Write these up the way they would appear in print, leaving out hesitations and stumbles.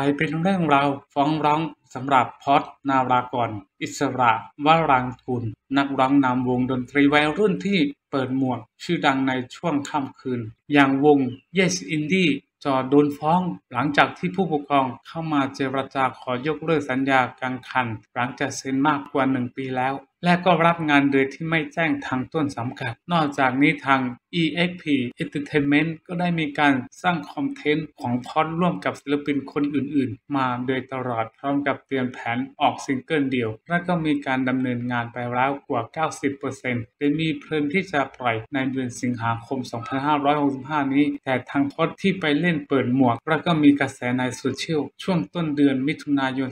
ไปเป็นเรื่องราวฟ้องร้องสำหรับพอดนารากรอิสระวรังกุลนักร้องนำวงดนตรีวัยรุ่นที่เปิดหมวกชื่อดังในช่วงค่ำคืนอย่างวง Yes Indeed จ่อโดนฟ้องหลังจากที่ผู้ปกครองเข้ามาเจรจาขอยกเลิกสัญญากังขันหลังจากเซ็นมากกว่า1ปีแล้วและก็รับงานโดยที่ไม่แจ้งทางต้นสังกัดนอกจากนี้ทาง EXP Entertainment ก็ได้มีการสร้างคอนเทนต์ของพอดร่วมกับศิลปินคนอื่นๆมาโดยตลอดพร้อมกับเตรียมแผนออกซิงเกิลเดียวและก็มีการดำเนินงานไปแล้วกว่า 90% โดยมีเพลงที่จะปล่อยในเดือนสิงหาคม 2565 นี้แต่ทางพอดที่ไปเล่นเปิดหมวกและก็มีกระแสในโซเชียลช่วงต้นเดือนมิถุนายน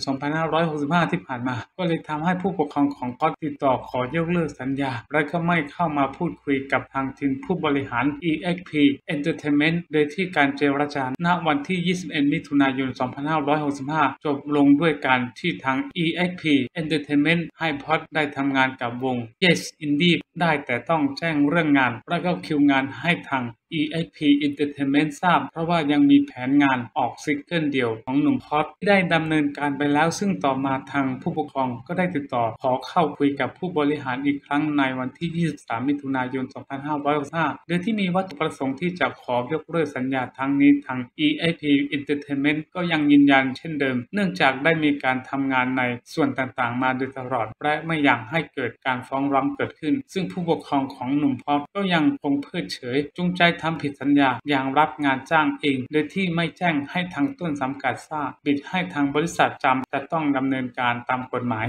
2565 ที่ผ่านมาก็เลยทำให้ผู้ปกครองของพอดติดต่อขอยกเลิกสัญญาและก็ไม่เข้ามาพูดคุยกับทางทีมผู้บริหาร EXP Entertainment โดยที่การเจรจาณวันที่ 21 มิถุนายน 2565 จบลงด้วยการที่ทาง EXP Entertainment ให้พอดได้ทำงานกับวง Yes Indeed ได้แต่ต้องแจ้งเรื่องงานและก็คิวงานให้ทางEXP Entertainment ทราบเพราะว่ายังมีแผนงานออกซิงเกิลเดียวของหนุ่มพอดที่ได้ดำเนินการไปแล้วซึ่งต่อมาทางผู้ปกครองก็ได้ติดต่อขอเข้าคุยกับผู้บริหารอีกครั้งในวันที่ 23 มิถุนายน 2565 โดยที่มีวัตถุประสงค์ที่จะขอยกเลิกสัญญาทั้งนี้ทาง EXP Entertainment ก็ยังยืนยันเช่นเดิมเนื่องจากได้มีการทำงานในส่วนต่างๆมาโดยตลอดและไม่อยากให้เกิดการฟ้องร้องเกิดขึ้นซึ่งผู้ปกครองของหนุ่มพอดก็ยังคงเพิกเฉยจงใจทำผิดสัญญาอย่างรับงานจ้างเองโดยที่ไม่แจ้งให้ทางต้นสังกัดทราบบิดให้ทางบริษัทจำแต่ต้องดำเนินการตามกฎหมาย